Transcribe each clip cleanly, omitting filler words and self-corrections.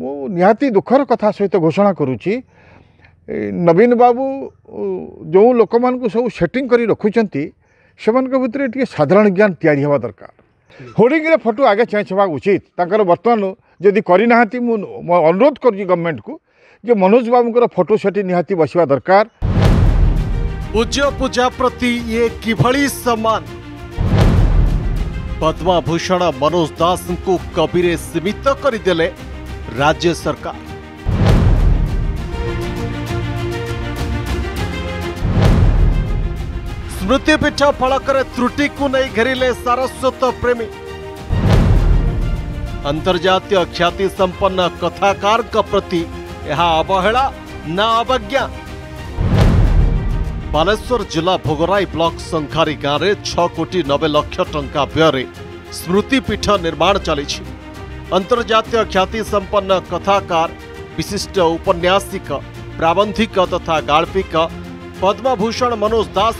मु निहाती दुखर कथा सहित घोषणा करुच्ची नवीन बाबू जो लोक मानू सब सेटिंग कर रखुंटे से भितर टे साधारण ज्ञान तैयारी हवा दरकार। होर्डिंग फोटो आगे चेंज होगा उचित। तंकर बर्तमान जदि करना अनुरोध कर गवर्नमेंट को जो मनोज बाबूर फोटो से निहाती बसवा दरकार। पूज्य पूजा प्रति ये किभली सम्मान पद्मा भूषण मनोज दास को कबीरे सीमित करदेले राज्य सरकार। स्मृतिपीठ फलक त्रुटि को नहीं घेरिले सारस्वत प्रेमी। अंतर्जातीय ख्याति संपन्न कथाकार का प्रति यह अवहेला ना अवज्ञा। बालेश्वर जिला भोगराई ब्लॉक संखारी गांव 6 कोटी 90 लाख टंका व्यय स्मृतिपीठ निर्माण चली। अंतर्जातीय ख्याति संपन्न कथाकार विशिष्ट उपन्यासिक प्राबंधिक तथा गाल्पिक पद्मभूषण मनोज दास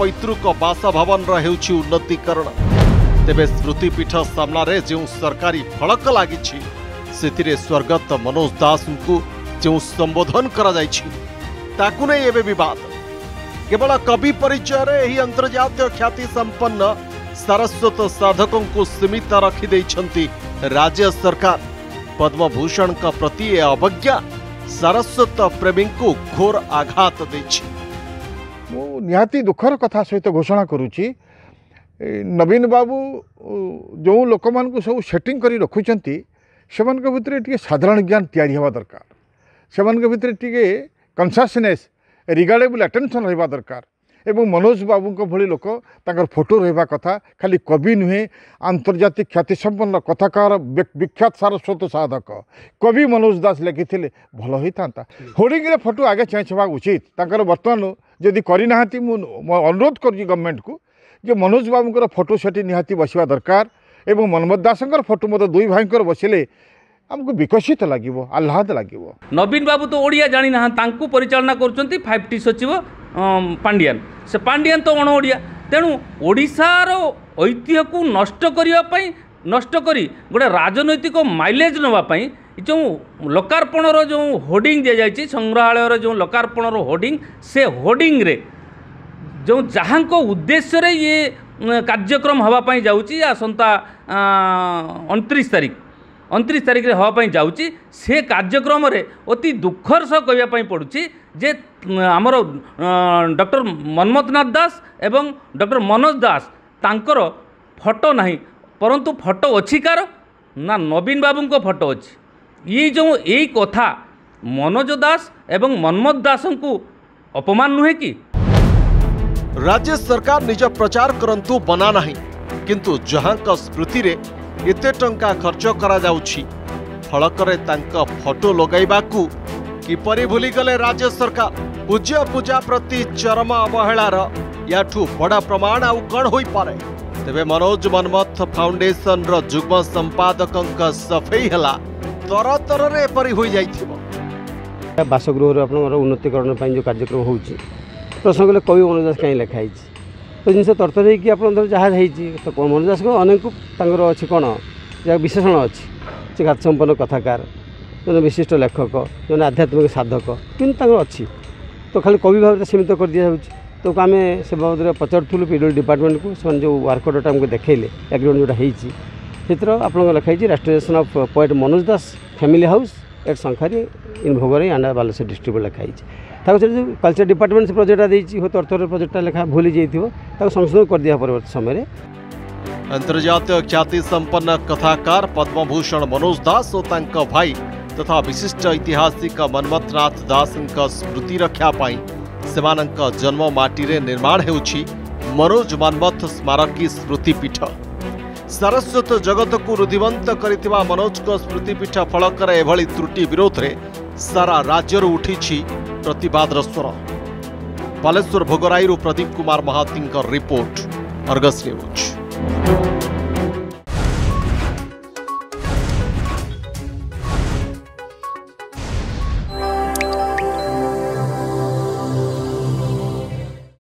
पैतृक बासभवन होन्नतीकरण। तेरे स्मृतिपीठ सामने जो सरकारी फलक लगी स्वर्गत मनोज दास को जो संबोधन करवाद केवल कवि परिचय अंतर्जातीय ख्याति संपन्न सारस्वत साधकों को सीमित रखिदे राज्य सरकार। पद्मभूषण का प्रति अवज्ञा सारस्वत प्रेमी को घोर आघात दे। मु निहाती दुखर कथा सहित घोषणा करुच्ची नवीन बाबू जो लोक मानू सब सेटिंग कर रखुंटे से भितर टे साधारण ज्ञान तैयारी हवा दरकार। से भितर टे कनसनेस रिगार्डेबल अटेनसन रहा दरकार। एवं मनोज बाबू भली लोक फोटो रहा कथा खाली कवि नुहे आंतर्जातिक ख्याति संपन्न कथाकार विख्यात सारस्वत साधक कवि मनोज दास लिखि भल होता। होर्डिंग फोटो आगे चेंज होगा उचित। तंकर बर्तमान जदि करना अनुरोध कर गवर्नमेंट को जो मनोज बाबूर फोटो से निहाती बसवा दरकार। एवं मनमथ दास फोटो मत दुई भाई बसिले आमको विकसित लगे आह्लाद लगे। नवीन बाबू तो ओडिया जाणी ना परिचालना कर 5टी सचिव पांडियान से पांडियान तो अण ओडिया तेणु ओडिशार ऐतिह्य को नष्ट करने नष्ट करी गोटे राजनैतिक माइलेज नापी जो लोकार्पणर जो होर्डिंग दि जाए संग्रहालयर जो लोकार्पणर होर्डिंग से होर्डिंग रे जो जहाँ उद्देश्य रे ये कार्यक्रम हवापाई जाऊँगी आसंता 29 तारीख रे होवाई जाऊँगी से कार्यक्रम रे अति दुखर सह कहवाई पड़ुची जे आमर डॉक्टर मनमथनाथ दास एवं डॉक्टर मनोज दास तांकर फोटो ना परंतु फोटो अच्छी कार ना नवीन बाबू को फोटो अच्छी। ये जो यही कथा मनोज दास एवं मनमथ दास को अपमान नुहे कि राज्य सरकार निज प्रचार करंतु बना ना किंतु जहां का स्मृति रे एते टंका खर्च करा जाउछि फलकरे तांका फोटो लगाइबाकू किपरि भूली गले राज्य सरकार। पूज्य पूजा प्रति चरम अवहेलार याठू बड़ा प्रमाण आउ कण होई पारे। तेबे मनोज मनमथ फाउंडेशन रो जुग्म संपादक सफेई हला तर तर रे परि होई जाइथिबो। बासगृह रे आपन उन्नतिकरण पई जो कार्यक्रम होउछि प्रश्न गले कवि मनोज दास कहीं लिखाई तो जिन तरतर हो आप जहाँ तो मनोज दास को अनेक अच्छी कौन जहाँ विशेषण अच्छी गात संपन्न कथाकार जो विशिष्ट लेखक जो आध्यात्मिक साधक कि अच्छी तो खाली कवि भाव सीमित कर दी जाऊँगी। तो आम से बाबद पचारूँ पीडब्ल्यूडी डिपार्टमेंट को जो वार्कडटा आमको देखले एग्रीमेंट जोटा होती आपको लिखाई restoration of poet Manoj Das family house at Sankhari in Bhograi and Baleswar district लिखाई जो कल्चर डिपार्टमेंट से प्रोजेक्टा देखिए तरतर प्रोजेक्टा लेखा भूली जाइए संशोधन कर दिया परवर्त समय। अंतर्जातीय ख्याति संपन्न कथाकार पद्मभूषण मनोज दास और तांका भाई तथा विशिष्ट ऐतिहासिक मनमथनाथ दास स्मृति रक्षापी सेमानंका जन्म माटी रे निर्माण होउछि मनोज मनमथ स्मारक स्मृतिपीठ। सारस्वत जगत को रुधिवंत करितिबा मनोज को स्मृतिपीठ फलक रे एभली त्रुटि विरोध रे सारा राज्य रो उठिछि प्रतिवादर स्वर। Baleswar Bhograi Pradeep Kumar Mahati report, Argus news.